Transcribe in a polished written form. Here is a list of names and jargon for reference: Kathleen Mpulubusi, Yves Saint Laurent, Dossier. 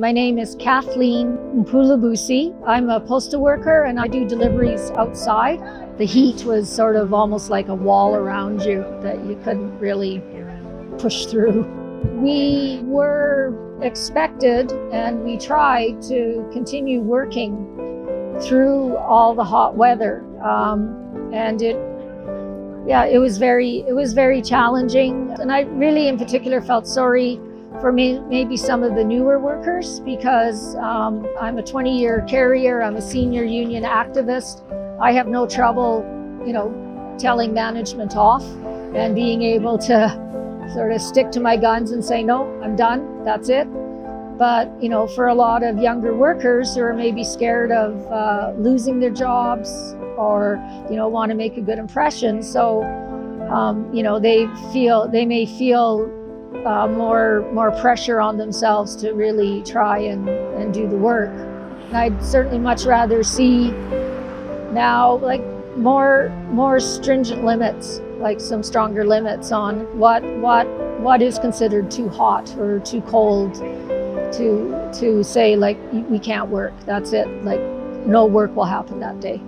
My name is Kathleen Mpulubusi. I'm a postal worker and I do deliveries outside. The heat was sort of almost like a wall around you that you couldn't really push through. We were expected and we tried to continue working through all the hot weather. It was very challenging. And I really in particular felt sorry for maybe some of the newer workers, because I'm a 20-year carrier, I'm a senior union activist. I have no trouble, telling management off and being able to sort of stick to my guns and say, no, I'm done, that's it. But, for a lot of younger workers who are maybe scared of losing their jobs or, want to make a good impression. So, they may feel more pressure on themselves to really try and do the work. And I'd certainly much rather see now more stringent limits, some stronger limits on what is considered too hot or too cold to say we can't work. That's it. No work will happen that day.